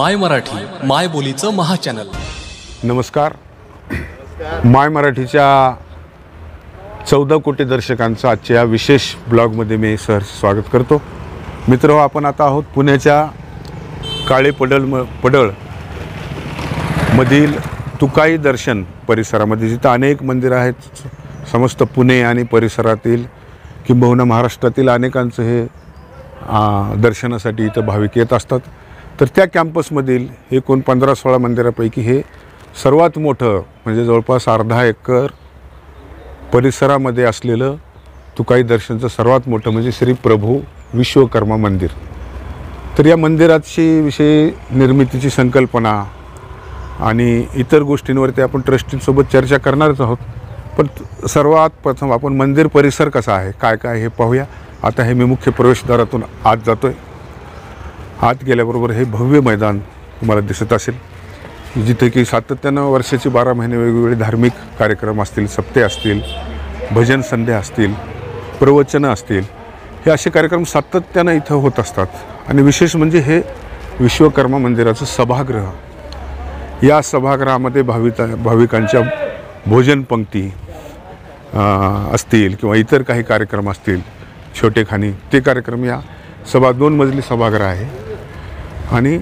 My Marathi माय बोलीचं महाचॅनल। नमस्कार। माय मराठीच्या 14 कोटी दर्शकांचं आजच्या या विशेष ब्लॉगमध्ये मी सहर्ष स्वागत करतो। मित्रहो, आपण आता आहोत पुण्याच्या काळे पडळ मधील तुकाई दर्शन परिसरामध्ये, जिथे अनेक मंदिरं आहेत। समस्त पुणे आणि परिसरातील किंबहुना महाराष्ट्रातील अनेकांचं हे दर्शनासाठी इथं भाविक येत असतात। तर त्या कॅम्पसमधील एकूण 15-16 मंदिरांपैकी हे सर्वात मोठं, म्हणजे जवळपास अर्धा एकर परिसरामध्ये असलेलं तुकाई दर्शनचं सर्वात मोठं म्हणजे श्री प्रभू विश्वकर्मा मंदिर। तर या मंदिराची विषयी निर्मितीची संकल्पना आणि इतर गोष्टींवरती आपण ट्रस्टींसोबत चर्चा करणारच आहोत, पण सर्वात प्रथम आपण मंदिर परिसर कसा आहे, काय काय हे पाहूया। आता हे मी मुख्य प्रवेशद्वारातून आत जातो आहे। आत गेल्याबरोबर हे भव्य मैदान तुम्हाला दिसत असेल, जिथे की सातत्यानं वर्षाची 12 महिने वेगवेगळे धार्मिक कार्यक्रम असतील, सप्ते असतील, भजन संध्या असतील, प्रवचनं असतील, हे असे कार्यक्रम सातत्यानं इथं होत असतात। आणि विशेष म्हणजे हे विश्वकर्मा मंदिराचं सभागृह, या सभागृहामध्ये भाविकांच्या भोजन पंक्ती असतील किंवा इतर काही कार्यक्रम असतील, छोटे खानी ते कार्यक्रम या 2 मजली सभागृह आहे। आणि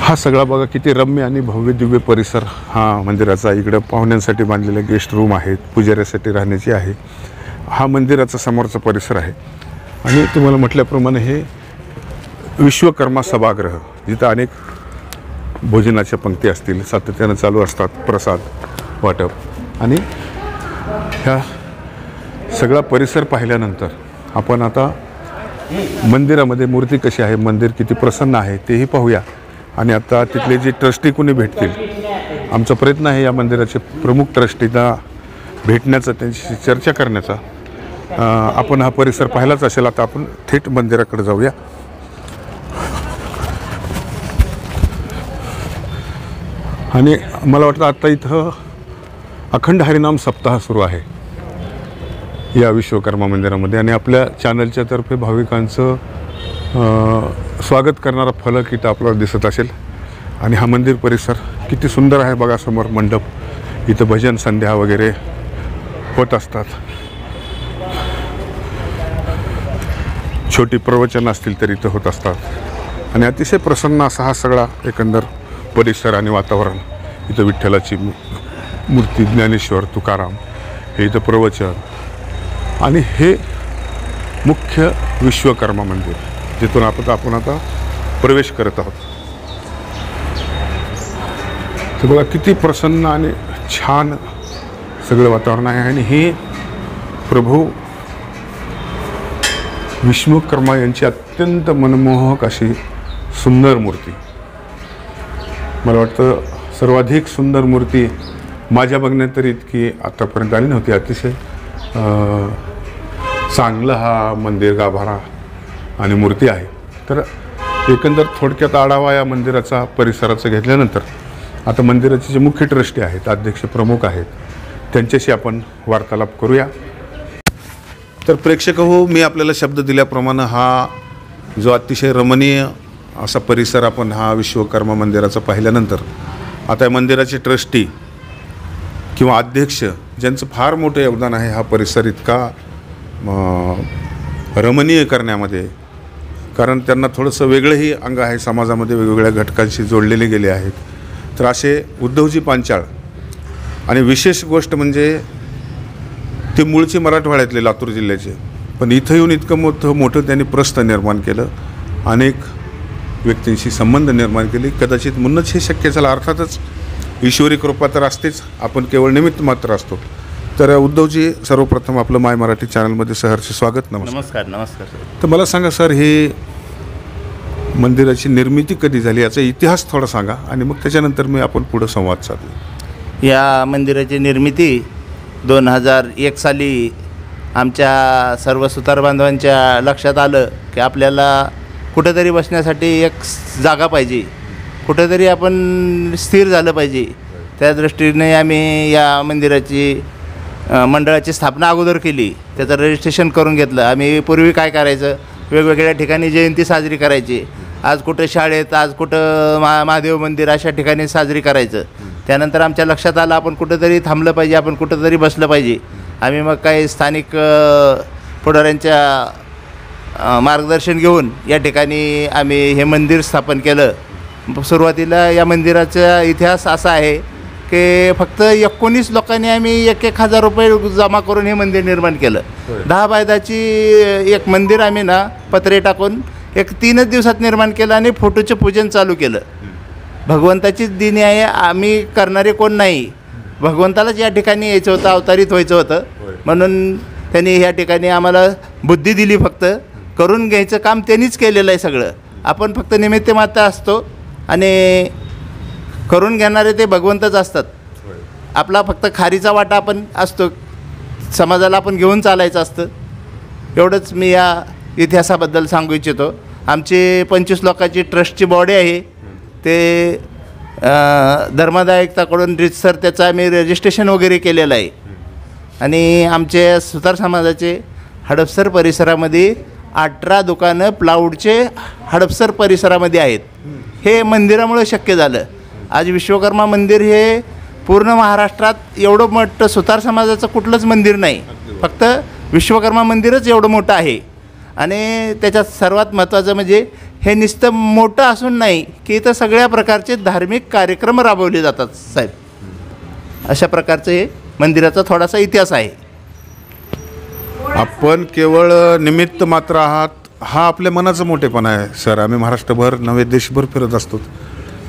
हा सगळा बघा किती रम्य आणि भव्य दिव्य परिसर हा मंदिराचा। इकडे पाहुण्यांसाठी बांधलेले गेस्ट रूम आहेत, पुजाऱ्यासाठी राहण्याची आहे, हा मंदिराचा समोरचा परिसर आहे। आणि तुम्हाला म्हटल्याप्रमाणे हे विश्वकर्मा सभागृह, जिथे अनेक भोजनाच्या पंक्ती असतील, सातत्याने चालू असतात प्रसाद वाटप। आणि ह्या सगळा परिसर पाहिल्यानंतर आपण आता मंदिरामध्ये मूर्ती कशी आहे, मंदिर किती प्रसन्न आहे तेही पाहूया। आणि आता तिथले जे ट्रस्टी कोणी भेटतील, आमचा प्रयत्न आहे या मंदिराचे प्रमुख ट्रस्टींना भेटण्याचा, त्यांच्याशी चर्चा करण्याचा। आपण हा परिसर पाहिलाच असेल, आता आपण थेट मंदिराकडे जाऊया। आणि मला वाटतं आत्ता इथं अखंड हरिनाम सप्ताह सुरू आहे या विश्वकर्मा मंदिरामध्ये। आणि आपल्या चॅनलच्या तर्फे भाविकांचं स्वागत करणारा फलक इथं आपल्याला दिसत असेल। आणि हा मंदिर परिसर किती सुंदर आहे बघा, समोर मंडप, इथं भजन संध्या वगैरे होत असतात, छोटी प्रवचनं असतील तर इथं होत असतात। आणि अतिशय प्रसन्न असा हा सगळा एकंदर परिसर आणि वातावरण, इथं विठ्ठलाची मूर्ती, ज्ञानेश्वर, तुकाराम हे इथं प्रवचन। आणि हे मुख्य विश्वकर्मा मंदिर, जिथून आपण आता प्रवेश करत आहोत। तर बघा किती प्रसन्न आणि छान सगळं वातावरण आहे। आणि हे प्रभू विश्वकर्मा यांची अत्यंत मनमोहक अशी सुंदर मूर्ती, मला वाटतं सर्वाधिक सुंदर मूर्ती माझ्या बघण्यात तरी इतकी आतापर्यंत आली नव्हती। अतिशय चांगला हा मंदिर गाभारा आणि मूर्ती आहे। तर एकंदर थोडक्यात आढावा या मंदिराचा परिसराचा घेतल्यानंतर आता मंदिराचे जे मुख्य ट्रस्टी आहेत, अध्यक्ष प्रमुख आहेत, त्यांच्याशी आपण वार्तालाप करूया। तर प्रेक्षक हो, मी आपल्याला शब्द दिल्याप्रमाणे हा जो अतिशय रमणीय असा परिसर आपण हा विश्वकर्मा मंदिराचा पाहिल्यानंतर आता या मंदिराचे ट्रस्टी किंवा अध्यक्ष, ज्यांचं फार मोठं योगदान आहे हा परिसर इतका रमणीय करण्यामध्ये, कारण त्यांना थोडंसं वेगळंही अंग आहे, समाजामध्ये वेगवेगळ्या घटकांशी जोडलेले गेले आहेत। तर असे उद्धवजी पांचाळ, आणि विशेष गोष्ट म्हणजे ते मूळचे मराठवाड्यातले, लातूर जिल्ह्याचे, पण इथं येऊन इतकं मोठं त्यांनी प्रस्थ निर्माण केलं, अनेक व्यक्तींशी संबंध निर्माण केले। कदाचित म्हणूनच हे शक्य झालं। अर्थातच ईश्वरी कृपा तर असतेच, आपण केवळ निमित्त मात्र असतो। तर उद्धवजी, सर्वप्रथम आपलं माय मराठी चॅनलमध्ये सहर्ष स्वागत। नमस्कार। तर मला सांगा सर, हे मंदिराची निर्मिती कधी झाली, याचा इतिहास थोडा सांगा, आणि मग त्याच्यानंतर मी आपण पुढं संवाद साधू। या मंदिराची निर्मिती 2001 साली आमच्या सर्व सुतार बांधवांच्या लक्षात आलं की आपल्याला कुठेतरी बसण्यासाठी एक जागा पाहिजे, कुठेतरी आपण स्थिर झालं पाहिजे। त्या दृष्टीने आम्ही या मंदिराची मंडळाची स्थापना अगोदर केली, त्याचं रजिस्ट्रेशन करून घेतलं। आम्ही पूर्वी काय करायचं, वेगवेगळ्या ठिकाणी जयंती साजरी करायची. आज कुठं शाळेत, आज कुठं महादेव मंदिर, अशा ठिकाणी साजरी करायचं. त्यानंतर आमच्या लक्षात आलं आपण कुठंतरी थांबलं पाहिजे, आपण कुठंतरी बसलं पाहिजे. आम्ही मग काही स्थानिक पुढाऱ्यांच्या मार्गदर्शन घेऊन या ठिकाणी आम्ही हे मंदिर स्थापन केलं. सुरुवातीला या मंदिराचा इतिहास असा आहे की फक्त 19 लोकांनी आम्ही 1,000 रुपये जमा करून हे मंदिर निर्माण केलं. 10 बायदाची एक मंदिर आम्ही ना पत्रे टाकून 3 दिवसात निर्माण केलं आणि फोटोचे पूजन चालू केलं. भगवंताचीच देणी आहे, आम्ही करणारे कोण नाही. भगवंतालाच या ठिकाणी यायचं होतं, अवतारित व्हायचं होतं. म्हणून त्यांनी या ठिकाणी आम्हाला बुद्धी दिली. फक्त करून घ्यायचं काम त्यांनीच केलेलं आहे सगळं. आपण फक्त निमित्त मात्र असतो आणि करून घेणारे ते भगवंतच असतात. आपला फक्त खारीचा वाटा आपण असतो, समाजाला आपण घेऊन चालायचं असतं. एवढंच मी या इतिहासाबद्दल सांगू इच्छितो. आमची 25 लोकांची ट्रस्टची बॉडी आहे. ते धर्मादायकताकडून रितसर त्याचं आम्ही रजिस्ट्रेशन वगैरे केलेलं आहे. आणि आमचे सुतार समाजाचे हडपसर परिसरामध्ये 18 दुकानं प्लाऊडचे हडपसर परिसरामध्ये आहेत. हे मंदिरामुळे शक्य झालं. आज विश्वकर्मा मंदिर हे पूर्ण महाराष्ट्रात एवढं मोठं सुतार समाजाचं कुठलंच मंदिर नाही, फक्त विश्वकर्मा मंदिरच एवढं मोठं आहे. आणि त्याच्यात सर्वात महत्त्वाचं म्हणजे हे नुसतं मोठं असून नाही की इथं सगळ्या प्रकारचे धार्मिक कार्यक्रम राबवले जातात साहेब. अशा प्रकारचं हे मंदिराचा थोडासा इतिहास आहे. आपण केवळ निमित्त मात्र आहात हा आपल्या मनाचं मोठेपणा आहे सर. आम्ही महाराष्ट्रभर नव्हे देशभर फिरत असतो.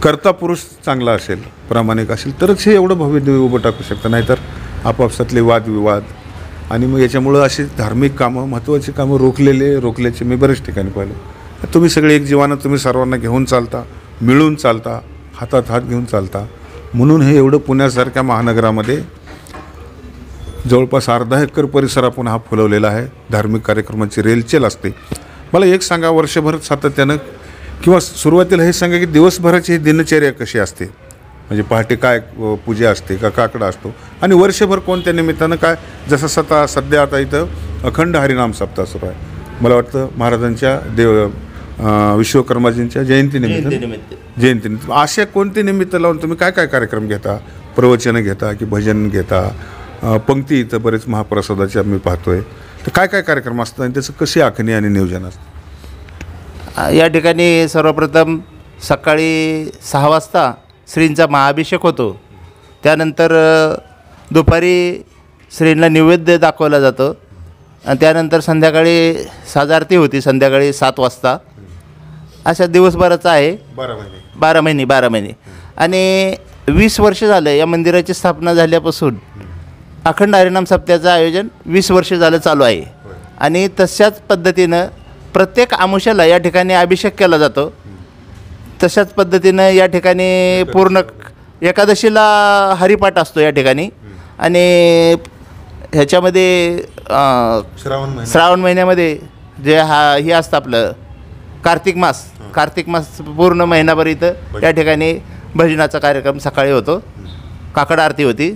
कर्ता पुरुष चांगला असेल, प्रामाणिक असेल तरच हे एवढं भव्य उभं टाकू शकतं, नाहीतर आपापसातले वादविवाद आणि मग याच्यामुळं अशी धार्मिक कामं, महत्त्वाची कामं रोखल्याचे मी बऱ्याच ठिकाणी पाहिलं. तुम्ही सगळे एक जीवानं, तुम्ही सर्वांना घेऊन चालता, मिळून चालता, हातात हात घेऊन चालता. म्हणून हे एवढं पुण्यासारख्या महानगरामध्ये जवळपास 1/2 एकर परिसर आपण हा फुलवलेला आहे. धार्मिक कार्यक्रमाची रेलचेल असते. मला एक सांगा, वर्षभर सातत्यानं किंवा सुरुवातीला हे सांगा की दिवसभराची ही दिनचर्या कशी असते, म्हणजे पहाटे काय पूजा असते का, काकडा असतो, आणि वर्षभर कोणत्या निमित्तानं काय, जसं सध्या आता इथं अखंड हरिनाम सप्ताह सुरू आहे. मला वाटतं महाराजांच्या विश्वकर्माजींच्या जयंतीनिमित्त अशा कोणते निमित्त लावून तुम्ही काय काय कार्यक्रम घेता, प्रवचनं घेता की भजन घेता, पंक्ती इथं बरेच महाप्रसादाचे आम्ही पाहतोय, तर काय काय कार्यक्रम असतात आणि त्याचं कशी आखणी आणि नियोजन असतं? या ठिकाणी सर्वप्रथम सकाळी 6 वाजता श्रींचा महाअभिषेक होतो. त्यानंतर दुपारी श्रींना नैवेद्य दाखवला जातो आणि त्यानंतर संध्याकाळी साजारती होती, संध्याकाळी 7 वाजता. अशा दिवसभराचा आहे. 12 महिने. आणि 20 वर्ष झालं या मंदिराची स्थापना झाल्यापासून अखंड हरिनाम सप्ताहाचं आयोजन 20 वर्ष झालं चालू आहे. आणि तशाच पद्धतीनं प्रत्येक आमुष्याला या ठिकाणी अभिषेक केला जातो. तशाच पद्धतीनं या ठिकाणी पूर्ण एकादशीला हरिपाठ असतो या ठिकाणी. आणि ह्याच्यामध्ये श्रावण महिन्यामध्ये जे हे असतं आपलं कार्तिक मास पूर्ण महिनाभर इथं या ठिकाणी भजनाचा कार्यक्रम सकाळी होतो. काकड आरती होती.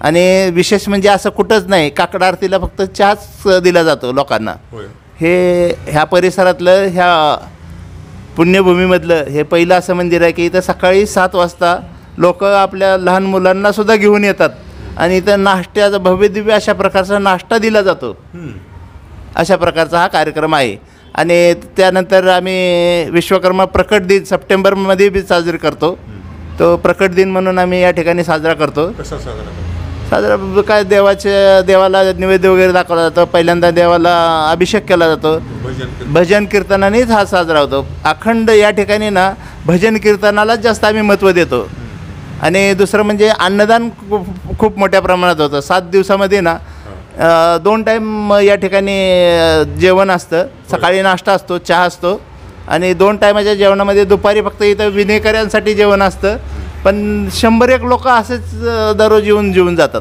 आणि विशेष म्हणजे असं कुठंच नाही, काकड आरतीला फक्त चहाच दिला जातो लोकांना. हे ह्या परिसरातलं, ह्या पुण्यभूमीमधलं हे पहिलं असं मंदिर आहे की इथं सकाळी 7 वाजता लोक आपल्या लहान मुलांनासुद्धा घेऊन येतात आणि इथं नाश्त्याचा भव्यदिव्य अशा प्रकारचा नाश्ता दिला जातो. अशा प्रकारचा हा कार्यक्रम आहे. आणि त्यानंतर आम्ही विश्वकर्मा प्रकट दिन सप्टेंबरमध्ये बी साजरा करतो. तो प्रकट दिन म्हणून आम्ही या ठिकाणी साजरा करतो. साधारण काय देवाला नैवेद्य वगैरे दाखवला जातो. पहिल्यांदा देवाला अभिषेक केला जातो. भजन कीर्तनानेच हा साजरा होतो. अखंड या ठिकाणी ना भजन कीर्तनालाच जास्त आम्ही महत्त्व देतो. आणि दुसरं म्हणजे अन्नदान खूप मोठ्या प्रमाणात होतं. 7 दिवसामध्ये ना 2 टाईम या ठिकाणी जेवण असतं. सकाळी नाश्ता असतो, चहा असतो. आणि 2 टायमाच्या जेवणामध्ये दुपारी फक्त इथं विनेकऱ्यांसाठी जेवण असतं. पण 100 लोक असेच दररोज येऊन जातात.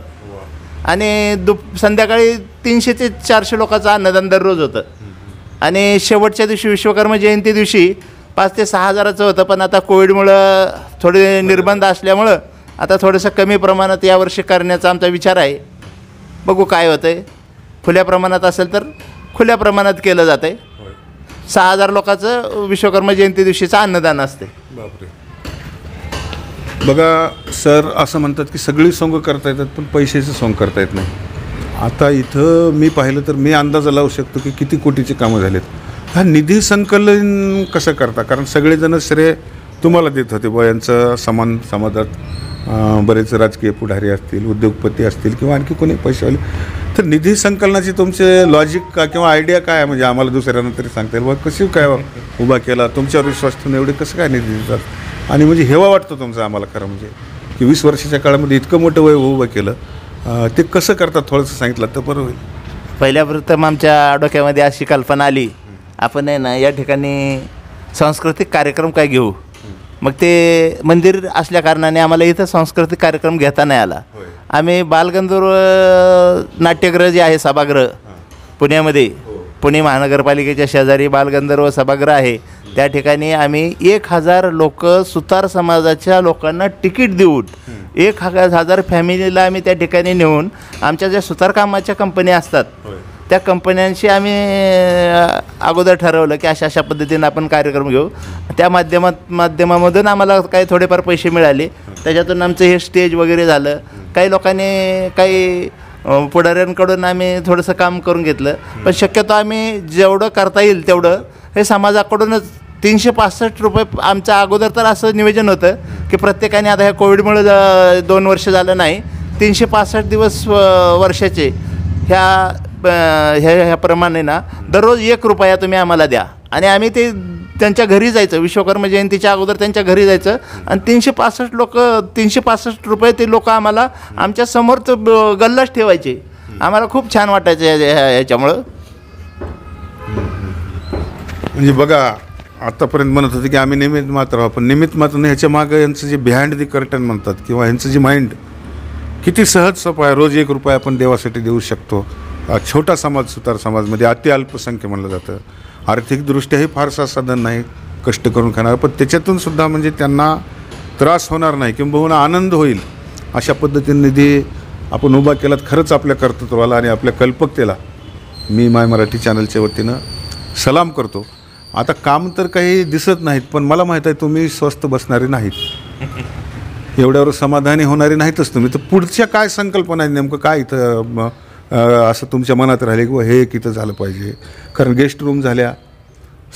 आणि संध्याकाळी 300 ते 400 लोकांचं अन्नदान दररोज होतं. आणि शेवटच्या दिवशी विश्वकर्मा जयंती दिवशी 5 ते 6 हजाराचं होतं. पण आता कोविडमुळं थोडे निर्बंध असल्यामुळं आता थोडंसं कमी प्रमाणात यावर्षी करण्याचा आमचा विचार आहे. बघू काय होतं आहे. खुल्या प्रमाणात असेल तर खुल्या प्रमाणात केलं जातं आहे. 6,000 लोकांचं विश्वकर्मा जयंती दिवशीचं अन्नदान असते। बापरे, बघा सर असं म्हणतात की सगळी सोंग करता येतात पण पैशाचं सोंग करता येत नाही। आता इथं मी पाहिलं तर मी अंदाज लावू शकतो की किती कोटीची कामं झालीत। हा निधी संकलन कसं करता, कारण सगळेजण श्रेय तुम्हाला देत होते व यांचं समान समाजात बरेच राजकीय पुढारी असतील, उद्योगपती असतील किंवा आणखी कोणी पैसेवाले, तर निधी संकलनाची तुमचे लॉजिक का किंवा आयडिया काय, म्हणजे आम्हाला दुसऱ्यांना तरी सांगता येईल बा कशी काय उभा केला, तुमच्यावर विश्वास ठेवून एवढे कसं काय निधी देतात, आणि म्हणजे हेवा वाटतो तुमचं आम्हाला खरं म्हणजे की 20 वर्षाच्या काळामध्ये इतकं मोठं वय उभं केलं, ते कसं करतात थोडंसं सांगितलं तर बरं होईल। पहिल्याप्रथम आमच्या डोक्यामध्ये अशी कल्पना आली, आपण आहे ना या ठिकाणी सांस्कृतिक कार्यक्रम काय घेऊ, मग ते मंदिर असल्याकारणाने आम्हाला इथं सांस्कृतिक कार्यक्रम घेता नाही आला। आम्ही बालगंधर्व नाट्यगृह जे आहे सभागृह पुण्यामध्ये, पुणे महानगरपालिकेच्या शेजारी बालगंधर्व सभागृह आहे, त्या ठिकाणी आम्ही 1,000 लोक सुतार समाजाच्या लोकांना तिकीट देऊन 1,000 फॅमिलीला आम्ही त्या ठिकाणी नेऊन आमच्या ज्या सुतारकामाच्या कंपन्या असतात त्या कंपन्यांशी आम्ही अगोदर ठरवलं की अशा अशा पद्धतीने आपण कार्यक्रम घेऊ। त्या माध्यमामधून आम्हाला काही थोडेफार पैसे मिळाले, त्याच्यातून आमचं हे स्टेज वगैरे झालं। काही लोकांनी काही पुढाऱ्यांकडून आम्ही थोडंसं काम करून घेतलं, पण शक्यतो आम्ही जेवढं करता येईल तेवढं हे समाजाकडूनच 365 रुपये आमचं अगोदर तर असं नियोजन होतं की प्रत्येकाने, आता ह्या कोविडमुळे 2 वर्ष झालं नाही, 365 दिवस वर्षाचे ह्याप्रमाणे ना दररोज 1 रुपया तुम्ही आम्हाला द्या, आणि आम्ही ते त्यांच्या घरी जायचं विश्वकर्मा जयंतीच्या अगोदर त्यांच्या घरी जायचं आणि 365 रुपये ते लोक आम्हाला आमच्या समोर गल्लाच ठेवायचे। आम्हाला खूप छान वाटायचं ह्याच्यामुळं। म्हणजे बघा आतापर्यंत म्हणत होते की आम्ही निमित्त मात्र, आपण निमित्त मात्र ह्याच्या मागं यांचं जे बिहाइंड दी कर्टन म्हणतात किंवा ह्यांचं जे माइंड किती सहज सोपं आहे, रोज 1 रुपया आपण देवासाठी देऊ शकतो। छोटा समाज सुतार समाजमध्ये अति अल्पसंख्य म्हणलं जातं, आर्थिकदृष्ट्याही फारसा साधन नाही, कष्ट करून खाणार, पण त्याच्यातून सुद्धा म्हणजे त्यांना त्रास होणार नाही किंबहुना आनंद होईल अशा पद्धतीने निधी आपण उभा केलात। खरंच आपल्या कर्तृत्वाला आणि आपल्या कल्पकतेला मी माय मराठी चॅनलच्या वतीनं सलाम करतो। आता काम तर काही दिसत नाहीत, पण मला माहीत आहे तुम्ही स्वस्थ बसणारे नाहीत, एवढ्यावर समाधानी होणारी नाहीतच तुम्ही, तर पुढच्या काय संकल्पना आहेत, नेमकं काय इथं असं तुमच्या मनात राहिले की हे किती झालं पाहिजे, कारण गेस्ट रूम झाल्या,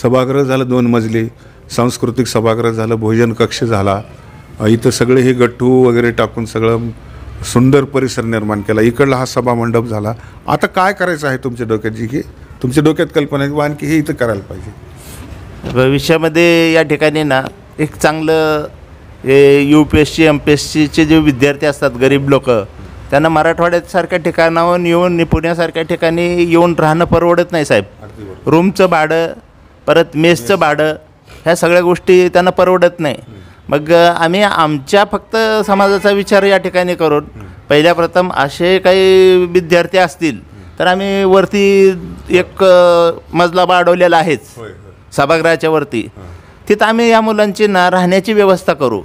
सभागृह झालं 2 मजली, सांस्कृतिक सभागृह झालं, भोजन कक्ष झाला, इथं सगळे हे गट्टू वगैरे टाकून सगळं सुंदर परिसर निर्माण केला, इकडला हा सभामंडप झाला। आता काय करायचं आहे तुमच्या डोक्यात, जी की तुमच्या डोक्यात कल्पना आहे की आणखी हे इथं करायला पाहिजे भविष्यामध्ये? या ठिकाणी ना एक चांगलं UPSC MPSCचे जे विद्यार्थी असतात गरीब लोक, त्यांना मराठवाड्यासारख्या ठिकाणाहून येऊन पुण्यासारख्या ठिकाणी येऊन राहणं परवडत नाही साहेब। रूमचं भाडं, परत मेसचं भाडं, ह्या सगळ्या गोष्टी त्यांना परवडत नाही। मग आम्ही आमच्या फक्त समाजाचा विचार या ठिकाणी करून पहिल्या प्रथम असे काही विद्यार्थी असतील तर आम्ही वरती 1 मजला वाढवलेला आहेच सभागृहाच्या वरती, तिथं आम्ही या मुलांची ना राहण्याची व्यवस्था करू,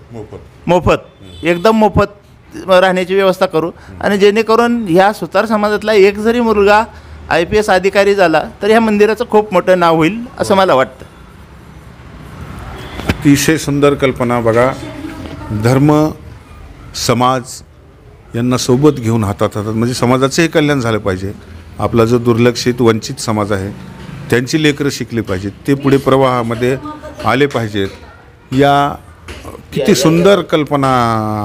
मोफत एकदम मोफत राहण्याची व्यवस्था करू, आणि जेणेकरून ह्या सुतार समाजातला एक जरी मुलगा IPS अधिकारी झाला तर ह्या मंदिराचं खूप मोठं नाव होईल असं मला वाटतं। अतिशय सुंदर कल्पना। बघा धर्म समाज यांना सोबत घेऊन हातात हातात म्हणजे समाजाचंही कल्याण झालं पाहिजे, आपला जो दुर्लक्षित वंचित समाज आहे त्यांची लेकरं शिकली पाहिजेत, ते पुढे प्रवाहामध्ये आले पाहिजेत। या किती सुंदर कल्पना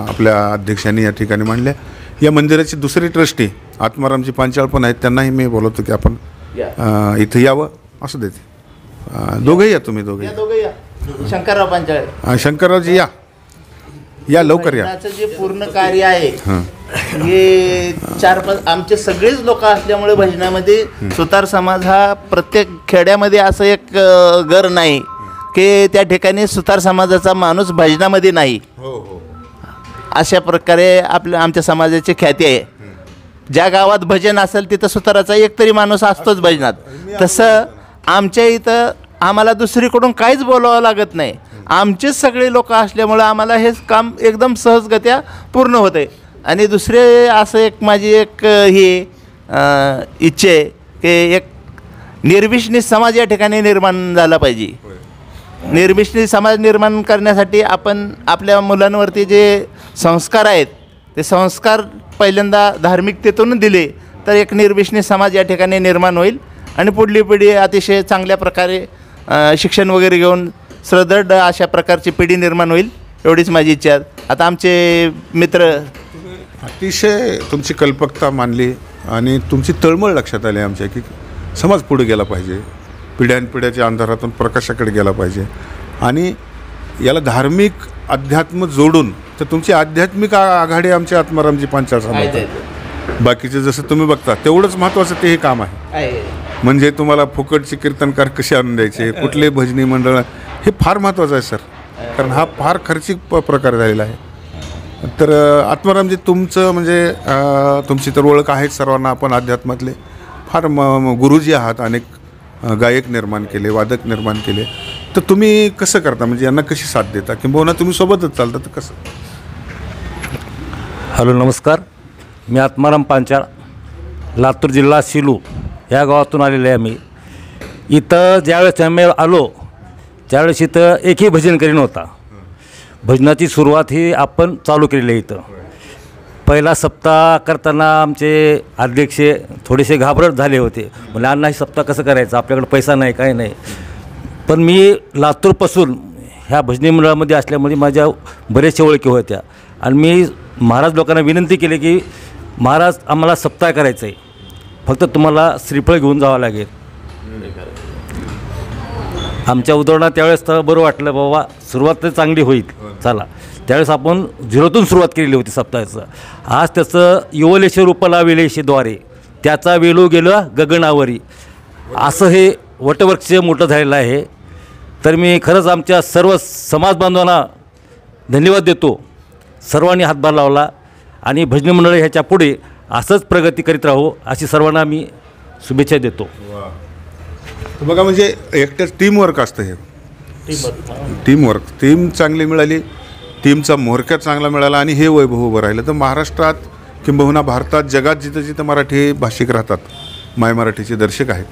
आपल्या अध्यक्षांनी या ठिकाणी मांडल्या। या मंदिराची दुसरी ट्रस्टी आत्मारामजी पांचाळ पण आहेत, त्यांनाही मी बोलवतो की आपण इथं यावं असं देते। दोघंही या, तुम्ही दोघंही या, शंकरराव पांचाळ शंकररावजी या या लवकर या। जे पूर्ण कार्य आहे हे 4-5 आमचे सगळेच लोक असल्यामुळे भजनामध्ये सुतार समाज हा प्रत्येक खेड्यामध्ये असं एक घर नाही की त्या ठिकाणी सुतार समाजाचा माणूस भजनामध्ये नाही। अशा प्रकारे आपल्या आमच्या समाजाची ख्याती आहे, ज्या गावात भजन असेल तिथं सुताराचा एकतरी माणूस असतोच भजनात। तसं आमच्या इथं आम्हाला दुसरीकडून काहीच बोलावं लागत नाही, आमचेच सगळे लोक असल्यामुळं आम्हाला हे काम एकदम सहजगत्या पूर्ण होते। आणि दुसरे असं एक माझी एक ही इच्छा आहे की एक निर्मिश्नी समाज या ठिकाणी निर्माण झाला पाहिजे. निर्मिश्नी समाज निर्माण करण्यासाठी आपण आपल्या मुलांवरती जे संस्कार आहेत ते संस्कार पहिल्यांदा धार्मिकतेतून दिले तर एक निर्मिश्नी समाज या ठिकाणी निर्माण होईल आणि पुढली पिढी अतिशय चांगल्या प्रकारे शिक्षण वगैरे घेऊन सदृढ अशा प्रकारची पिढी निर्माण होईल एवढीच माझी इच्छा. आता आमचे मित्र अतिशय तुमची कल्पकता मानली आणि तुमची तळमळ लक्षात आली आमच्या की समाज पुढे गेला पाहिजे पिढ्यानपिढ्याच्या अंधारातून प्रकाशाकडे गेला पाहिजे आणि याला धार्मिक अध्यात्म जोडून तर तुमची आध्यात्मिक आघाडी आमच्या आत्मारामजी पांचाळ समाजात बाकीचे जसं तुम्ही बघता तेवढंच महत्त्वाचं तेही काम आहे. म्हणजे तुम्हाला फुकटचे कीर्तनकार कसे आणून द्यायचे कुठले भजनी मंडळ हे फार महत्त्वाचं आहे सर कारण हा फार खर्चिक प्रकार झालेला आहे. तर आत्मारामजी तुमचं म्हणजे तुमची तर ओळख आहेच सर्वांना आपण अध्यात्मातले फार गुरुजी आहात अनेक गायक निर्माण केले वादक निर्माण केले तर तुम्ही कसं करता म्हणजे यांना कशी साथ देता किंबहुना तुम्ही सोबतच चालता तर कसं. हॅलो नमस्कार मी आत्माराम पांचाळ लातूर जिल्हा शिलू या गावातून आलेले आहे. मी इथं ज्यावेळेस आम्ही आलो त्यावेळेस इथं एकही भजनकरी नव्हता. भजनाची सुरुवात ही आपण चालू केलेली आहे. इथं पहिला सप्ताह करताना आमचे अध्यक्ष थोडेसे घाबरट झाले होते म्हणजे अण्णा हे सप्ताह कसं करायचं आपल्याकडे पैसा नाही काही नाही पण मी लातूरपासून ह्या भजनी मंडळामध्ये असल्यामुळे माझ्या बऱ्याचशा ओळखी होत्या आणि मी महाराज लोकांना विनंती केली की महाराज आम्हाला सप्ताह करायचं आहे फक्त तुम्हाला श्रीफळ घेऊन जावं लागेल. आमच्या उदाहरणा त्यावेळेस तर बरं वाटलं बाबा सुरुवात तर चांगली होईल चला त्यावेळेस आपण झिरोतून सुरुवात केलेली होती सप्ताहाचं. आज त्याचं युवलेश रूपाला वेलेशद्वारे त्याचा वेलू गेलं गगनावरी असं हे वटवृक्ष मोठं झालेलं आहे. तर मी खरंच आमच्या सर्व समाज बांधवांना धन्यवाद देतो सर्वांनी हातभार लावला आणि भजनी मंडळ ह्याच्या पुढे असंच प्रगती करीत राहू अशी सर्वांना मी शुभेच्छा देतो. बघा म्हणजे एकट्याच टीमवर्क असतं हे टीम चांगली मिळाली टीमचा म्होरक्या चांगला मिळाला आणि हे वैभव उभं राहिलं तर महाराष्ट्रात किंबहुना भारतात जगात जिथं जिथं मराठी भाषिक राहतात माय मराठीचे दर्शक आहेत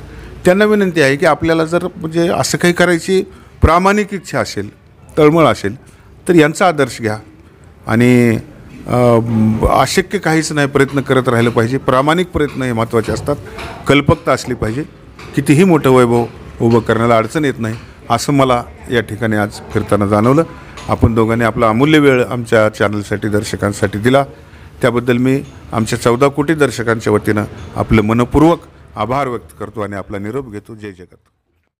त्यांना विनंती आहे की आपल्याला जर म्हणजे असं काही करायची प्रामाणिक इच्छा असेल तळमळ असेल तर यांचा आदर्श घ्या आणि अशक्य काहीच नाही प्रयत्न करत राहिलं पाहिजे. प्रामाणिक प्रयत्न हे महत्त्वाचे असतात कल्पकता असली पाहिजे कितीही मोठं वैभव उभं करण्याला अडचण येत नाही असं मला या ठिकाणी आज फिरताना जाणवलं. आपण दोघांनी आपला अमूल्य वेळ आमच्या चॅनलसाठी दर्शकांसाठी दिला त्याबद्दल मी आमच्या 14 कोटी दर्शकांच्या वतीनं आपलं मनपूर्वक आभार व्यक्त करतो आणि आपला निरोप घेतो. जय जगत.